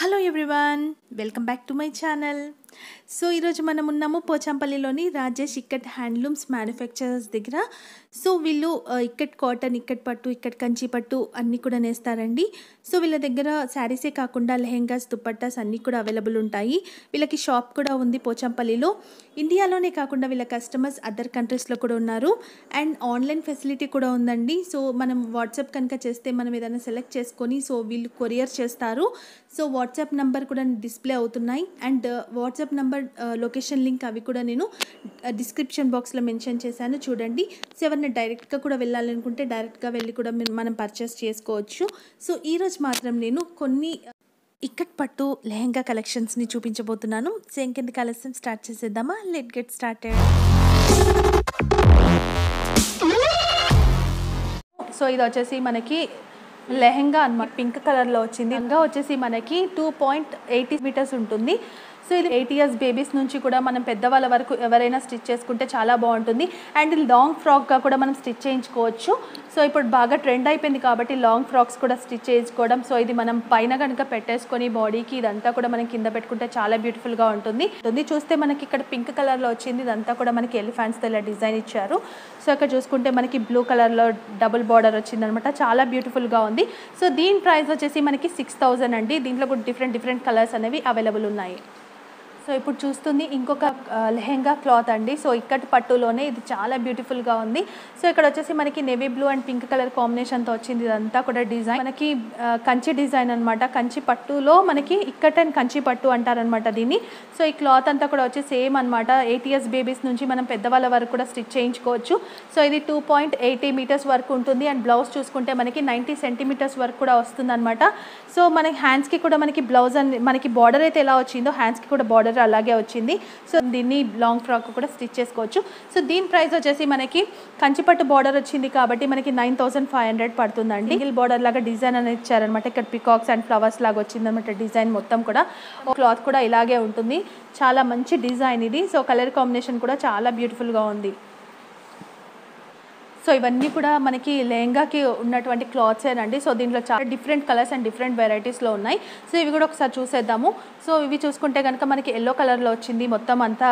Hello everyone, welcome back to my channel. So ఈరోజు మనం ఉన్నాము పోచంపల్లిలోని రాజేష్ ఇక్కట్ హ్యాండ్లూమ్స్ మ్యానుఫ్యాక్చరర్స్ దగ్గర. సో వీళ్ళు ఇక్కట్ కాటన్, ఇక్కట్ పట్టు, ఇక్కట్ కంచి పట్టు అన్నీ కూడా నేస్తారండి. సో వీళ్ళ దగ్గర శారీసే కాకుండా లెహెంగాస్, దుపట్టాస్ అన్నీ కూడా అవైలబుల్ ఉంటాయి. వీళ్ళకి షాప్ కూడా ఉంది పోచంపల్లిలో. ఇండియాలోనే కాకుండా వీళ్ళ కస్టమర్స్ అదర్ కంట్రీస్లో కూడా ఉన్నారు అండ్ ఆన్లైన్ ఫెసిలిటీ కూడా ఉందండి. సో మనం వాట్సాప్ కనుక చేస్తే మనం ఏదైనా సెలెక్ట్ చేసుకొని సో వీళ్ళు కొరియర్ చేస్తారు. సో వాట్సాప్ నెంబర్ కూడా డిస్ప్లే అవుతున్నాయి and WhatsApp number location link అవి కూడా నేను డిస్క్రిప్షన్ బాక్స్లో మెన్షన్ చేశాను చూడండి. సో ఎవరైనా డైరెక్ట్గా కూడా వెళ్ళాలనుకుంటే డైరెక్ట్గా వెళ్ళి కూడా మనం పర్చేస్ చేసుకోవచ్చు. సో ఈరోజు మాత్రం నేను కొన్ని ఇక్కట్ పట్టు లెహెంగా కలెక్షన్స్ని చూపించబోతున్నాను. సో ఇంకెందుకు ఆలస్యం, స్టార్ట్ చేసేద్దామా? Let's get started. సో ఇది వచ్చేసి మనకి లెహెంగా అన్నమాట, పింక్ కలర్లో వచ్చింది. ఇంకా వచ్చేసి మనకి 2.80 మీటర్స్ ఉంటుంది. సో ఇది 8 years బేబీస్ నుంచి కూడా మనం పెద్దవాళ్ళ వరకు ఎవరైనా స్టిచ్ చేసుకుంటే చాలా బాగుంటుంది అండ్ లాంగ్ ఫ్రాక్గా కూడా మనం స్టిచ్ చేయించుకోవచ్చు. సో ఇప్పుడు బాగా ట్రెండ్ అయిపోయింది కాబట్టి లాంగ్ ఫ్రాక్స్ కూడా స్టిచ్ చేయించుకోవడం. సో ఇది మనం పైన కనుక పెట్టేసుకొని బాడీకి ఇదంతా కూడా మనం కింద పెట్టుకుంటే చాలా బ్యూటిఫుల్గా ఉంటుంది. చూస్తే మనకి ఇక్కడ పింక్ కలర్లో వచ్చింది, ఇదంతా కూడా మనకి ఎలిఫెంట్స్తో ఇలా డిజైన్ ఇచ్చారు. సో ఇక్కడ చూసుకుంటే మనకి బ్లూ కలర్లో డబుల్ బార్డర్ వచ్చిందనమాట, చాలా బ్యూటిఫుల్గా ఉంది. సో దీని ప్రైస్ వచ్చేసి మనకి 6,000 అండి. దీంట్లో కూడా డిఫరెంట్ కలర్స్ అనేవి అవైలబుల్ ఉన్నాయి. సో ఇప్పుడు చూస్తుంది ఇంకొక లెహెంగా క్లాత్ అండి. సో ఇక్కట్ పట్టులోనే ఇది చాలా బ్యూటిఫుల్గా ఉంది. సో ఇక్కడ వచ్చేసి మనకి navy blue and pink colour కాంబినేషన్తో వచ్చింది. ఇదంతా కూడా డిజైన్ మనకి కంచి డిజైన్ అనమాట. కంచి పట్టులో మనకి ఇక్కట్ అండ్ కంచి పట్టు అంటారనమాట దీన్ని. సో ఈ క్లాత్ అంతా కూడా వచ్చి సేమ్ అనమాట. 8 years బేబీస్ నుంచి మనం పెద్దవాళ్ళ వరకు కూడా స్టిచ్ చేయించుకోవచ్చు. సో ఇది 2.80 మీటర్స్ వరకు ఉంటుంది అండ్ బ్లౌజ్ చూసుకుంటే మనకి 90 సెంటీమీటర్స్ వరకు కూడా వస్తుందన్నమాట. సో మనకి హ్యాండ్స్కి కూడా మనకి బ్లౌజ్ అండ్ మనకి బార్డర్ అయితే ఎలా వచ్చిందో హ్యాండ్స్కి కూడా బార్డర్ అలాగే వచ్చింది. సో దీన్ని లాంగ్ ఫ్రాక్ కూడా స్టిచ్ చేసుకోవచ్చు. సో దీని ప్రైస్ వచ్చేసి మనకి కంచిపట్టు బార్డర్ వచ్చింది కాబట్టి మనకి 9,500 పడుతుందండి. సింగిల్ బార్డర్ లాగా డిజైన్ అనేది ఇచ్చారనమాట. ఇక్కడ పికాక్స్ అండ్ ఫ్లవర్స్ లాగా వచ్చిందనమాట డిజైన్ మొత్తం కూడా. క్లాత్ కూడా ఇలాగే ఉంటుంది, చాలా మంచి డిజైన్ ఇది. సో కలర్ కాంబినేషన్ కూడా చాలా బ్యూటిఫుల్గా ఉంది. సో ఇవన్నీ కూడా మనకి లెహెంగాకి ఉన్నటువంటి క్లాత్స్ ఏనండి. సో దీంట్లో చాలా డిఫరెంట్ కలర్స్ అండ్ డిఫరెంట్ వెరైటీస్లో ఉన్నాయి. సో ఇవి కూడా ఒకసారి చూసేద్దాము. సో ఇవి చూసుకుంటే కనుక మనకి ఎల్లో కలర్లో వచ్చింది మొత్తం అంతా.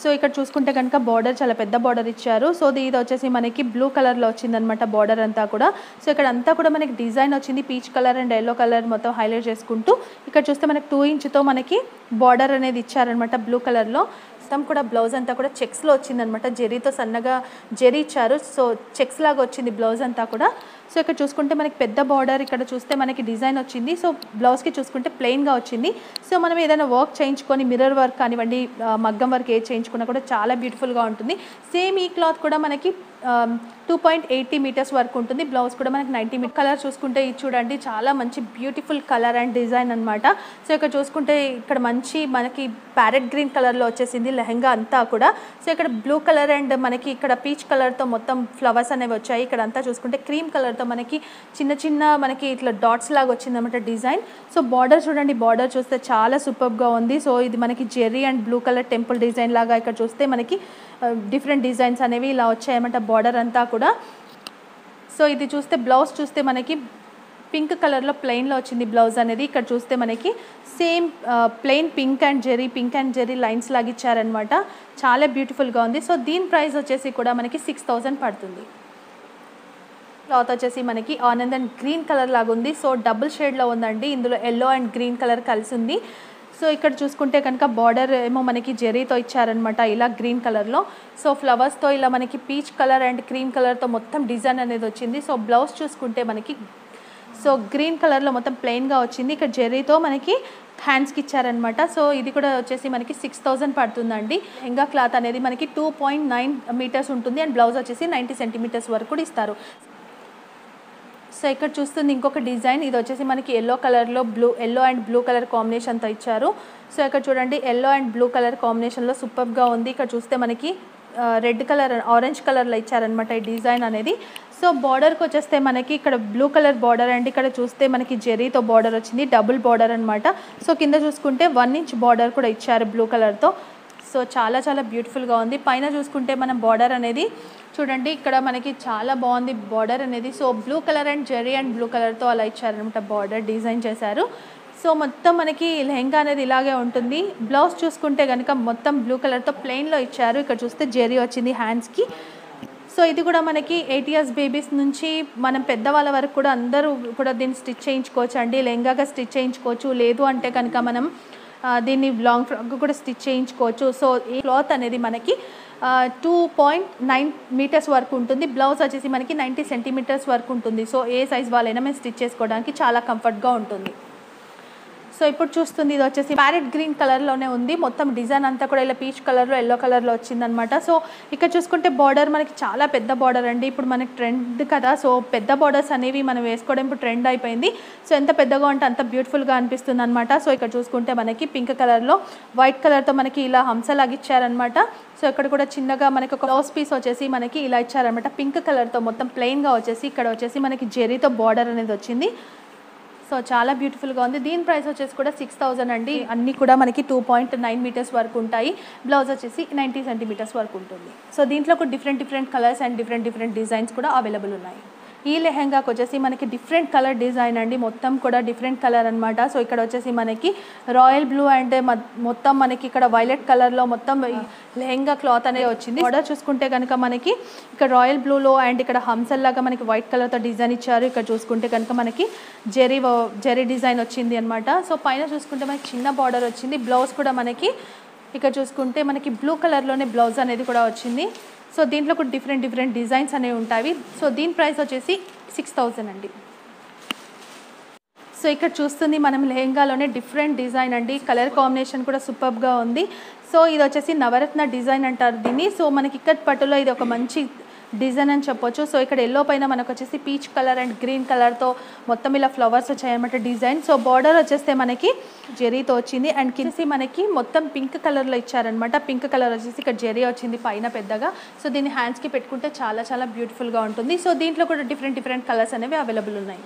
సో ఇక్కడ చూసుకుంటే కనుక బార్డర్ చాలా పెద్ద బార్డర్ ఇచ్చారు. సో ఇది వచ్చేసి మనకి బ్లూ కలర్లో వచ్చిందనమాట బార్డర్ అంతా కూడా. సో ఇక్కడ అంతా కూడా మనకి డిజైన్ వచ్చింది peach colour and yellow colour మొత్తం హైలైట్ చేసుకుంటూ. ఇక్కడ చూస్తే మనకి 2 ఇంచుతో మనకి బార్డర్ అనేది ఇచ్చారనమాట బ్లూ కలర్లో. మొత్తం కూడా బ్లౌజ్ అంతా కూడా చెక్స్లో వచ్చిందనమాట. జెరీతో సన్నగా జెరీ ఇచ్చారు. సో చెక్స్ లాగా వచ్చింది బ్లౌజ్ అంతా కూడా. సో ఇక్కడ చూసుకుంటే మనకి పెద్ద బార్డర్, ఇక్కడ చూస్తే మనకి డిజైన్ వచ్చింది. సో బ్లౌజ్కి చూసుకుంటే ప్లెయిన్గా వచ్చింది. సో మనం ఏదైనా వర్క్ చేయించుకొని మిర్రర్ వర్క్ కానివ్వండి, మగ్గం వర్క్ ఏ చేయించుకున్నా కూడా చాలా బ్యూటిఫుల్గా ఉంటుంది. సేమ్ ఈ క్లాత్ కూడా మనకి 2.80 మీటర్స్ వరకు ఉంటుంది. బ్లౌజ్ కూడా మనకి 90 మీటర్. కలర్ చూసుకుంటే ఇది చూడండి, చాలా మంచి బ్యూటిఫుల్ కలర్ అండ్ డిజైన్ అనమాట. సో ఇక్కడ చూసుకుంటే ఇక్కడ మంచి మనకి ప్యారెట్ గ్రీన్ కలర్లో వచ్చేసింది లెహెంగా అంతా కూడా. సో ఇక్కడ బ్లూ కలర్ అండ్ మనకి ఇక్కడ పీచ్ కలర్తో మొత్తం ఫ్లవర్స్ అనేవి వచ్చాయి. ఇక్కడ అంతా చూసుకుంటే క్రీమ్ కలర్తో మనకి చిన్న మనకి ఇట్లా డాట్స్ లాగా వచ్చిందన్నమాట డిజైన్. సో బార్డర్ చూడండి, బార్డర్ చూస్తే చాలా సూపర్గా ఉంది. సో ఇది మనకి zari and blue colour temple design లాగా ఇక్కడ చూస్తే మనకి డిఫరెంట్ డిజైన్స్ అనేవి ఇలా వచ్చాయన్నమాట బార్డర్ అంతా కూడా. సో ఇది చూస్తే బ్లౌజ్ చూస్తే మనకి పింక్ కలర్లో ప్లెయిన్లో వచ్చింది బ్లౌజ్ అనేది. ఇక్కడ చూస్తే మనకి same plain pink and zari lines లాగా ఇచ్చారనమాట, చాలా బ్యూటిఫుల్గా ఉంది. సో దీని ప్రైస్ వచ్చేసి కూడా మనకి 6,000 పడుతుంది. క్లాత్ వచ్చేసి మనకి ఆరెంజ్ అండ్ గ్రీన్ కలర్ లాగా ఉంది. సో డబుల్ షేడ్లో ఉందండి, ఇందులో ఎల్లో అండ్ గ్రీన్ కలర్ కలిసి ఉంది. సో ఇక్కడ చూసుకుంటే కనుక బార్డర్ ఏమో మనకి జెరీతో ఇచ్చారనమాట ఇలా గ్రీన్ కలర్లో. సో ఫ్లవర్స్తో ఇలా మనకి పీచ్ కలర్ అండ్ క్రీమ్ కలర్తో మొత్తం డిజైన్ అనేది వచ్చింది. సో బ్లౌజ్ చూసుకుంటే మనకి సో గ్రీన్ కలర్లో మొత్తం ప్లెయిన్గా వచ్చింది. ఇక్కడ జెర్రీతో మనకి హ్యాండ్స్కి ఇచ్చారనమాట. సో ఇది కూడా వచ్చేసి మనకి 6,000 పడుతుందండి. లెహెంగా క్లాత్ అనేది మనకి 2.9 మీటర్స్ ఉంటుంది అండ్ బ్లౌజ్ వచ్చేసి 90 సెంటీమీటర్స్ వరకు కూడా ఇస్తారు. సో ఇక్కడ చూస్తుంది ఇంకొక డిజైన్. ఇది వచ్చేసి మనకి ఎల్లో కలర్లో ఎల్లో అండ్ బ్లూ కలర్ కాంబినేషన్తో ఇచ్చారు. సో ఇక్కడ చూడండి ఎల్లో అండ్ బ్లూ కలర్ కాంబినేషన్లో సూపర్గా ఉంది. ఇక్కడ చూస్తే మనకి రెడ్ కలర్ ఆరెంజ్ కలర్లో ఇచ్చారనమాట ఈ డిజైన్ అనేది. సో బార్డర్కి వచ్చేస్తే మనకి ఇక్కడ బ్లూ కలర్ బార్డర్ అండి. ఇక్కడ చూస్తే మనకి జెరీతో బార్డర్ వచ్చింది, డబుల్ బార్డర్ అనమాట. సో కింద చూసుకుంటే 1 ఇంచ్ బార్డర్ కూడా ఇచ్చారు బ్లూ కలర్తో. సో చాలా చాలా బ్యూటిఫుల్ గా ఉంది. పైన చూసుకుంటే మనం బోర్డర్ అనేది చూడండి, ఇక్కడ మనకి చాలా బాగుంది బోర్డర్ అనేది. So blue colour and zari and blue colour తో అలా ఇచ్చారనమాట బోర్డర్ డిజైన్ చేశారు. సో మొత్తం మనకి లెహంగా అనేది ఇలాగే ఉంటుంది. బ్లౌజ్ చూసుకుంటే కనుక మొత్తం బ్లూ కలర్తో ప్లెయిన్లో ఇచ్చారు. ఇక్కడ చూస్తే జెరీ వచ్చింది హ్యాండ్స్కి. సో ఇది కూడా మనకి 8 years బేబీస్ నుంచి మనం పెద్దవాళ్ళ వరకు కూడా అందరూ కూడా దీన్ని స్టిచ్ చేయించుకోవచ్చు అండి, లెహంగాగా స్టిచ్ చేయించుకోవచ్చు. లేదు అంటే కనుక మనం దీన్ని లాంగ్ ఫ్రాక్ కూడా స్టిచ్ చేయించుకోవచ్చు. సో ఈ క్లాత్ అనేది మనకి 2.9 meters వరకు ఉంటుంది. బ్లౌజ్ వచ్చేసి మనకి 90 centimeters వరకు ఉంటుంది. సో ఏ సైజ్ వాళ్ళైనా మేము స్టిచ్ చేసుకోవడానికి చాలా కంఫర్ట్గా ఉంటుంది. సో ఇప్పుడు చూస్తుంది ఇది వచ్చేసి ప్యారెట్ గ్రీన్ కలర్లోనే ఉంది. మొత్తం డిజైన్ అంతా కూడా ఇలా పీచ్ కలర్లో ఎల్లో కలర్లో వచ్చిందనమాట. సో ఇక్కడ చూసుకుంటే బార్డర్ మనకి చాలా పెద్ద బార్డర్ అండి. ఇప్పుడు మనకి ట్రెండ్ కదా, సో పెద్ద బార్డర్స్ అనేవి మనం వేసుకోవడం ఇప్పుడు ట్రెండ్ అయిపోయింది. సో ఎంత పెద్దగా ఉంటే అంత బ్యూటిఫుల్గా అనిపిస్తుంది అనమాట. సో ఇక్కడ చూసుకుంటే మనకి పింక్ కలర్లో వైట్ కలర్తో మనకి ఇలా హంసలాగా ఇచ్చారనమాట. సో ఇక్కడ కూడా చిన్నగా మనకి ఒక బ్లౌజ్ పీస్ వచ్చేసి మనకి ఇలా ఇచ్చారనమాట పింక్ కలర్తో. మొత్తం ప్లెయిన్గా వచ్చేసి ఇక్కడ వచ్చేసి మనకి జెరీతో బార్డర్ అనేది వచ్చింది. సో చాలా బ్యూటిఫుల్గా ఉంది. దీని ప్రైస్ వచ్చేసి కూడా 6,000 అండి. అన్నీ కూడా మనకి 2.9 meters వరకు ఉంటాయి. బ్లౌజ్ వచ్చేసి 90 centimeters వరకు ఉంటుంది. సో దీంట్లో కూడా different colours and different designs కూడా అవైలబుల్ ఉన్నాయి. ఈ లెహెంగాకి వచ్చేసి మనకి డిఫరెంట్ కలర్ డిజైన్ అండి, మొత్తం కూడా డిఫరెంట్ కలర్ అనమాట. సో ఇక్కడ వచ్చేసి మనకి రాయల్ బ్లూ అండ్ మొత్తం మనకి ఇక్కడ వైలెట్ కలర్లో మొత్తం లెహెంగా క్లాత్ అనేది వచ్చింది. బార్డర్ చూసుకుంటే కనుక మనకి ఇక్కడ రాయల్ బ్లూలో అండ్ ఇక్కడ హంసల్లాగా మనకి వైట్ కలర్తో డిజైన్ ఇచ్చారు. ఇక్కడ చూసుకుంటే కనుక మనకి జెరీ డిజైన్ వచ్చింది అనమాట. సో పైన చూసుకుంటే మనకి చిన్న బార్డర్ వచ్చింది. బ్లౌజ్ కూడా మనకి ఇక్కడ చూసుకుంటే మనకి బ్లూ కలర్లోనే బ్లౌజ్ అనేది కూడా వచ్చింది. సో దీంట్లో కూడా డిఫరెంట్ డిజైన్స్ అనేవి ఉంటాయి. సో దీని ప్రైస్ వచ్చేసి 6,000 అండి. సో ఇక్కడ చూస్తుంది మనం లెహెంగాలోనే డిఫరెంట్ డిజైన్ అండి, కలర్ కాంబినేషన్ కూడా సూపర్గా ఉంది. సో ఇది వచ్చేసి నవరత్న డిజైన్ అంటారు దీన్ని. సో మనకి ఇక్కత్ పట్టులో ఇది ఒక మంచి డిజైన్ అని చెప్పొచ్చు. సో ఇక్కడ ఎల్లో పైన మనకు వచ్చేసి పీచ్ కలర్ అండ్ గ్రీన్ కలర్తో మొత్తం ఇలా ఫ్లవర్స్ వచ్చాయన్నమాట డిజైన్. సో బార్డర్ వచ్చేస్తే మనకి జెరీతో వచ్చింది అండ్ కింద మనకి మొత్తం పింక్ కలర్లో ఇచ్చారనమాట. పింక్ కలర్ వచ్చేసి ఇక్కడ జెరీ వచ్చింది పైన పెద్దగా. సో దీన్ని హ్యాండ్స్కి పెట్టుకుంటే చాలా బ్యూటిఫుల్గా ఉంటుంది. సో దీంట్లో కూడా డిఫరెంట్ కలర్స్ అనేవి అవైలబుల్ ఉన్నాయి.